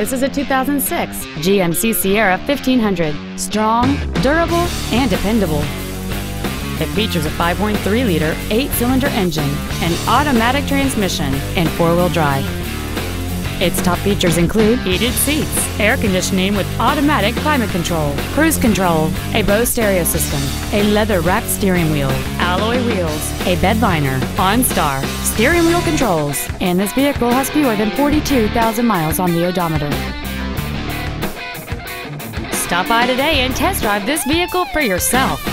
This is a 2006 GMC Sierra 1500. Strong, durable, and dependable. It features a 5.3-liter, 8-cylinder engine, an automatic transmission, and 4-wheel drive. Its top features include heated seats, air conditioning with automatic climate control, cruise control, a Bose stereo system, a leather-wrapped steering wheel, alloy wheels, a bed liner, OnStar, steering wheel controls, and this vehicle has fewer than 42,000 miles on the odometer. Stop by today and test drive this vehicle for yourself.